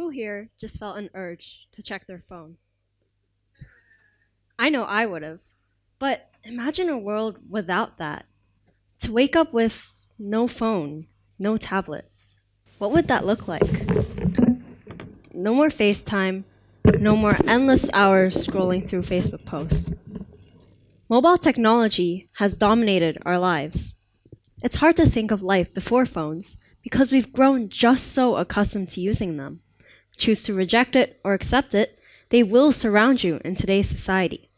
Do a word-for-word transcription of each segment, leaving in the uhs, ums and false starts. Who here just felt an urge to check their phone? I know I would have, but imagine a world without that. To wake up with no phone, no tablet. What would that look like? No more FaceTime, no more endless hours scrolling through Facebook posts. Mobile technology has dominated our lives. It's hard to think of life before phones because we've grown just so accustomed to using them. Choose to reject it or accept it, they will surround you in today's society.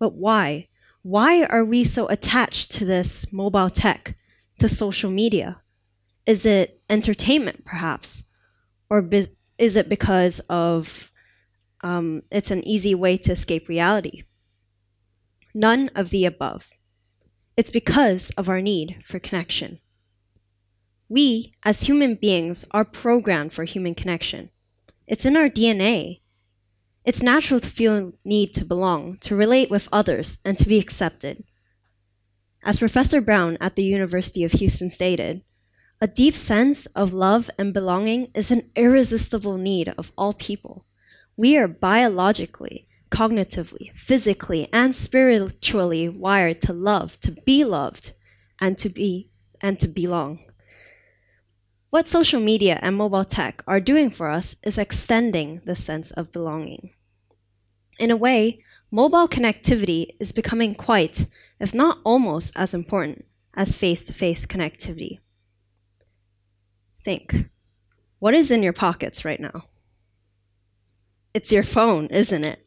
But why? Why are we so attached to this mobile tech, to social media? Is it entertainment, perhaps? Or is it because of um, it's an easy way to escape reality? None of the above. It's because of our need for connection. We, as human beings, are programmed for human connection. It's in our D N A. It's natural to feel a need to belong, to relate with others, and to be accepted. As Professor Brown at the University of Houston stated, a deep sense of love and belonging is an irresistible need of all people. We are biologically, cognitively, physically, and spiritually wired to love, to be loved, and to be and to belong. What social media and mobile tech are doing for us is extending the sense of belonging. In a way, mobile connectivity is becoming quite, if not almost, as important as face-to-face connectivity. Think, what is in your pockets right now? It's your phone, isn't it?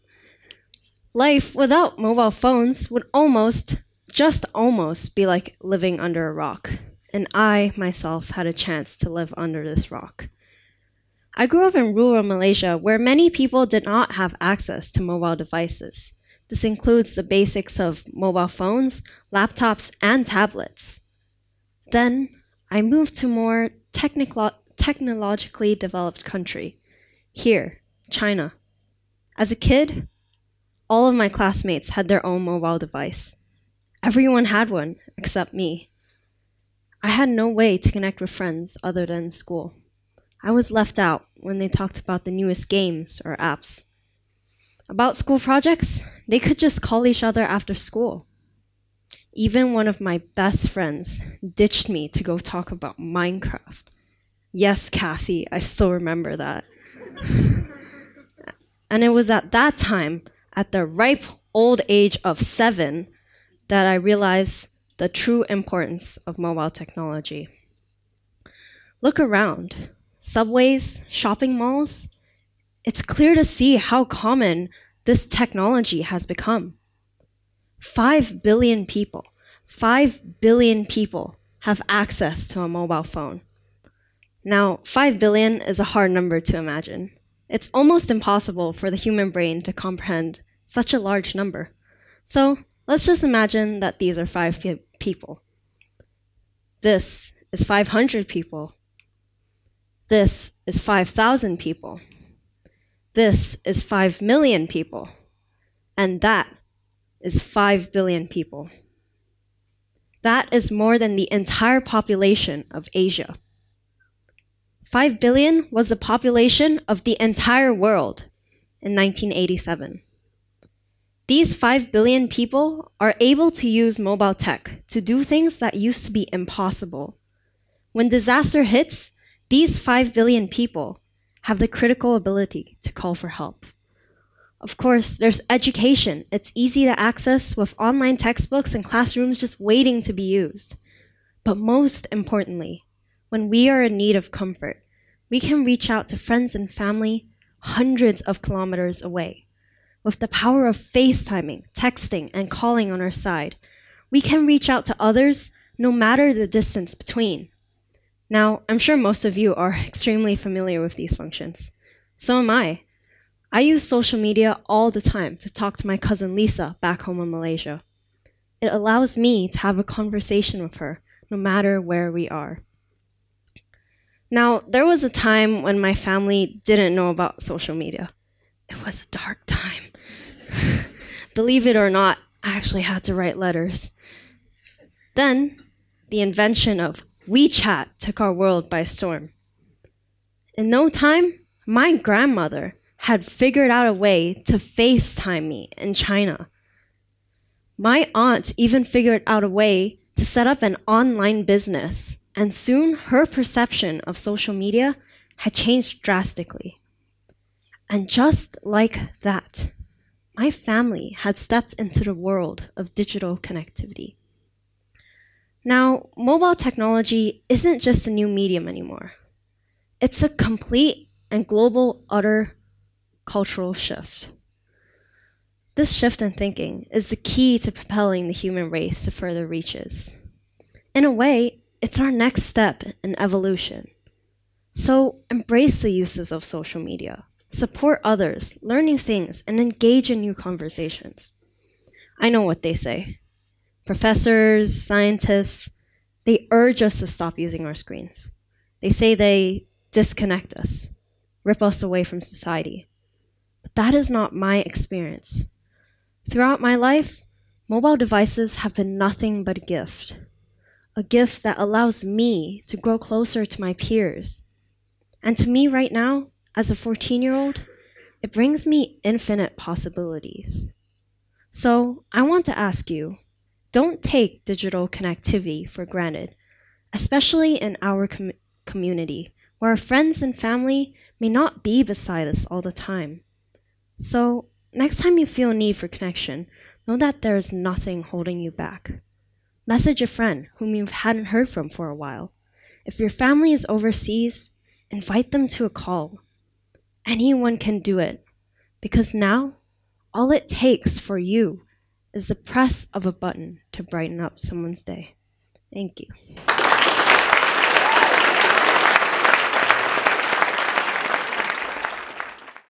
Life without mobile phones would almost, just almost, be like living under a rock. And I, myself, had a chance to live under this rock. I grew up in rural Malaysia, where many people did not have access to mobile devices. This includes the basics of mobile phones, laptops, and tablets. Then, I moved to a more technolo- technologically developed country. Here, China. As a kid, all of my classmates had their own mobile device. Everyone had one, except me. I had no way to connect with friends other than school. I was left out when they talked about the newest games or apps. About school projects, they could just call each other after school. Even one of my best friends ditched me to go talk about Minecraft. Yes, Kathy, I still remember that. And it was at that time, at the ripe old age of seven, that I realized the true importance of mobile technology. Look around. Subways, shopping malls. It's clear to see how common this technology has become. Five billion people, five billion people have access to a mobile phone. Now, five billion is a hard number to imagine. It's almost impossible for the human brain to comprehend such a large number. So let's just imagine that these are five people. people. This is five hundred people. This is five thousand people. This is five million people. And that is five billion people. That is more than the entire population of Asia. five billion was the population of the entire world in nineteen eighty-seven. These five billion people are able to use mobile tech to do things that used to be impossible. When disaster hits, these five billion people have the critical ability to call for help. Of course, there's education. It's easy to access with online textbooks and classrooms just waiting to be used. But most importantly, when we are in need of comfort, we can reach out to friends and family hundreds of kilometers away. With the power of FaceTiming, texting, and calling on our side, we can reach out to others no matter the distance between. Now, I'm sure most of you are extremely familiar with these functions. So am I. I use social media all the time to talk to my cousin Lisa back home in Malaysia. It allows me to have a conversation with her no matter where we are. Now, there was a time when my family didn't know about social media. It was a dark time. Believe it or not, I actually had to write letters. Then, the invention of WeChat took our world by storm. In no time, My grandmother had figured out a way to FaceTime me in China. My aunt even figured out a way to set up an online business, and soon her perception of social media had changed drastically. And just like that, my family had stepped into the world of digital connectivity. Now, mobile technology isn't just a new medium anymore. It's a complete and global, utter cultural shift. This shift in thinking is the key to propelling the human race to further reaches. In a way, it's our next step in evolution. So embrace the uses of social media. Support others, learn new things, and engage in new conversations. I know what they say. Professors, scientists, they urge us to stop using our screens. They say they disconnect us, rip us away from society. But that is not my experience. Throughout my life, mobile devices have been nothing but a gift, a gift that allows me to grow closer to my peers. And to me right now, as a fourteen-year-old, it brings me infinite possibilities. So I want to ask you, don't take digital connectivity for granted, especially in our com community, where our friends and family may not be beside us all the time. So next time you feel a need for connection, know that there is nothing holding you back. Message a friend whom you hadn't heard from for a while. If your family is overseas, invite them to a call. Anyone can do it, because now all it takes for you is the press of a button to brighten up someone's day. Thank you.